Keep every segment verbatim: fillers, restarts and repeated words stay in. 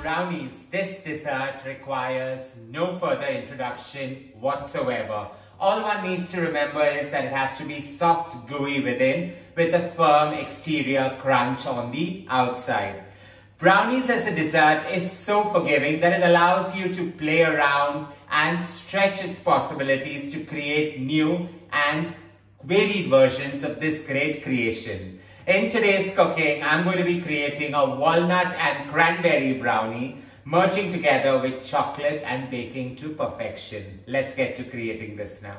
Brownies, this dessert requires no further introduction whatsoever. All one needs to remember is that it has to be soft, gooey within with a firm exterior crunch on the outside. Brownies as a dessert is so forgiving that it allows you to play around and stretch its possibilities to create new and varied versions of this great creation. In today's cooking, I'm going to be creating a walnut and cranberry brownie, merging together with chocolate and baking to perfection. Let's get to creating this now.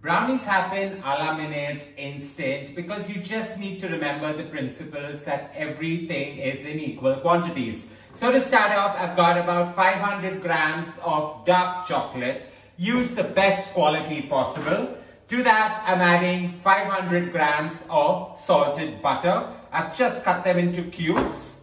Brownies happen a la minute, instant, because you just need to remember the principles that everything is in equal quantities. So to start off, I've got about five hundred grams of dark chocolate. Use the best quality possible. To that, I'm adding five hundred grams of salted butter. I've just cut them into cubes.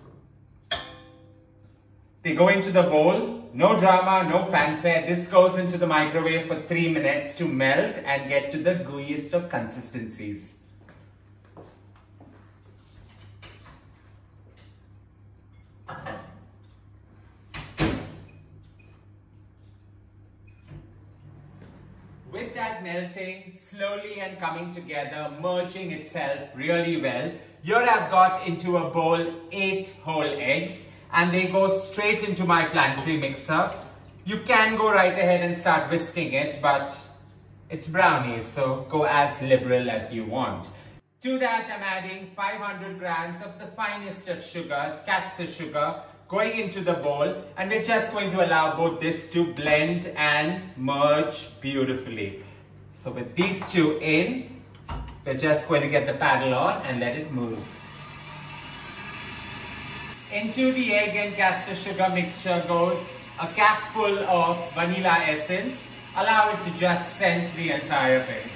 They go into the bowl. No drama, no fanfare. This goes into the microwave for three minutes to melt and get to the gooeyest of consistencies. With that melting, slowly and coming together, merging itself really well, here I've got into a bowl eight whole eggs. And they go straight into my planetary mixer. You can go right ahead and start whisking it, but it's brownies, so go as liberal as you want. To that, I'm adding five hundred grams of the finest of sugars, caster sugar, going into the bowl, and we're just going to allow both this to blend and merge beautifully. So with these two in, we're just going to get the paddle on and let it move. Into the egg and caster sugar mixture goes a capful of vanilla essence. Allow it to just scent the entire thing.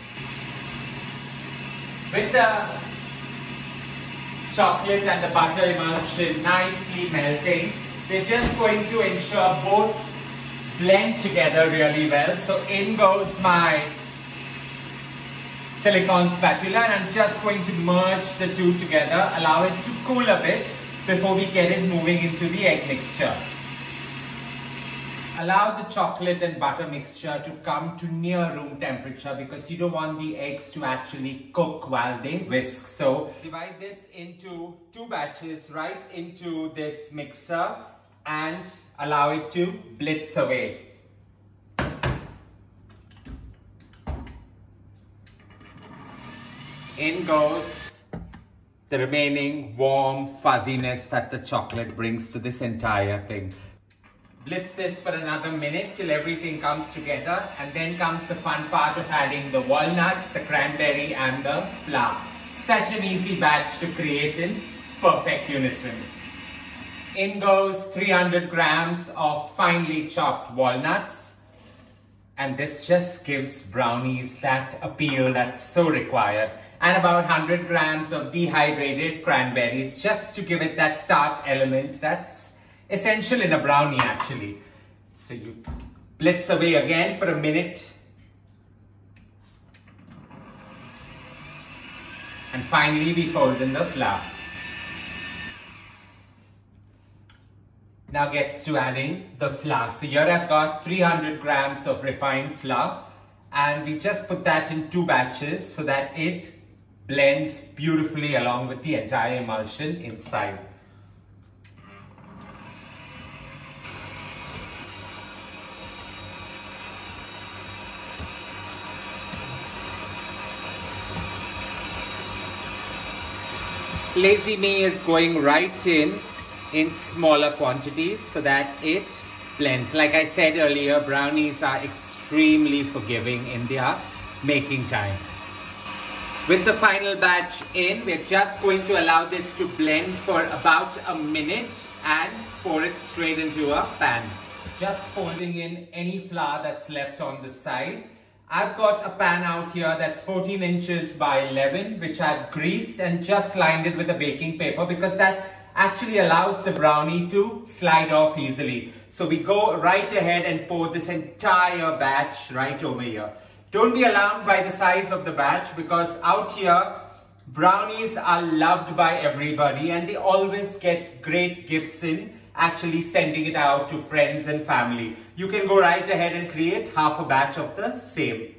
With the chocolate and the butter emulsion nicely melting, we're just going to ensure both blend together really well. So in goes my silicone spatula, and I'm just going to merge the two together. Allow it to cool a bit before we get it moving into the egg mixture. Allow the chocolate and butter mixture to come to near room temperature because you don't want the eggs to actually cook while they whisk. So divide this into two batches right into this mixer and allow it to blitz away. In goes the remaining warm fuzziness that the chocolate brings to this entire thing. Blitz this for another minute till everything comes together, and then comes the fun part of adding the walnuts, the cranberry and the flour. Such an easy batch to create in perfect unison. In goes three hundred grams of finely chopped walnuts, and this just gives brownies that appeal that's so required. And about one hundred grams of dehydrated cranberries just to give it that tart element that's essential in a brownie actually. So you blitz away again for a minute. And finally we fold in the flour. Now gets to adding the flour. So here I've got three hundred grams of refined flour, and we just put that in two batches so that it blends beautifully along with the entire emulsion inside. Lazy Me is going right in in smaller quantities so that it blends. Like I said earlier, brownies are extremely forgiving in their making time. With the final batch in, we're just going to allow this to blend for about a minute and pour it straight into a pan. Just folding in any flour that's left on the side. I've got a pan out here that's fourteen inches by eleven, which I've greased and just lined it with a baking paper because that actually allows the brownie to slide off easily. So we go right ahead and pour this entire batch right over here. Don't be alarmed by the size of the batch, because out here brownies are loved by everybody and they always get great gifts in actually sending it out to friends and family. You can go right ahead and create half a batch of the same.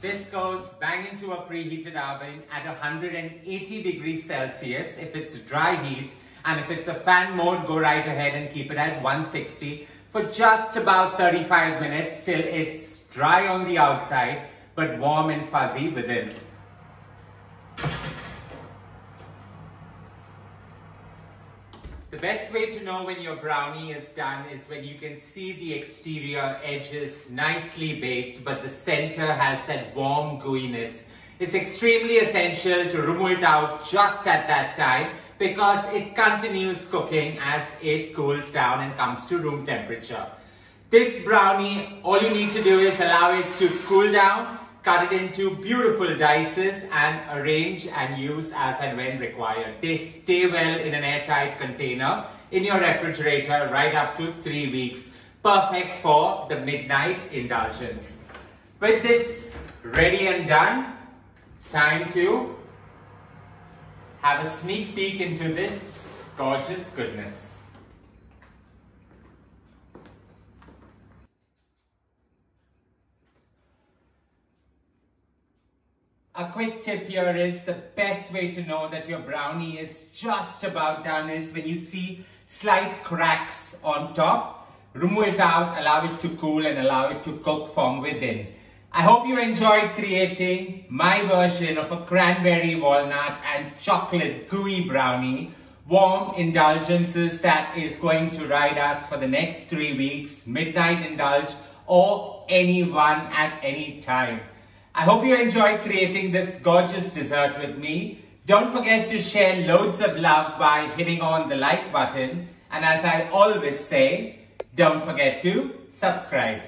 This goes bang into a preheated oven at one hundred eighty degrees Celsius if it's dry heat, and if it's a fan mode, go right ahead and keep it at one sixty for just about thirty-five minutes till it's dry on the outside but warm and fuzzy within. The best way to know when your brownie is done is when you can see the exterior edges nicely baked, but the center has that warm gooiness. It's extremely essential to remove it out just at that time, because it continues cooking as it cools down and comes to room temperature. This brownie, all you need to do is allow it to cool down, cut it into beautiful dices and arrange and use as and when required. They stay well in an airtight container in your refrigerator right up to three weeks. Perfect for the midnight indulgence. With this ready and done, it's time to have a sneak peek into this gorgeous goodness. A quick tip here is the best way to know that your brownie is just about done is when you see slight cracks on top. Remove it out, allow it to cool and allow it to cook from within. I hope you enjoyed creating my version of a cranberry, walnut and chocolate gooey brownie. Warm indulgences that is going to ride us for the next three weeks, midnight indulge or anyone at any time. I hope you enjoyed creating this gorgeous dessert with me. Don't forget to share loads of love by hitting on the like button. And as I always say, don't forget to subscribe.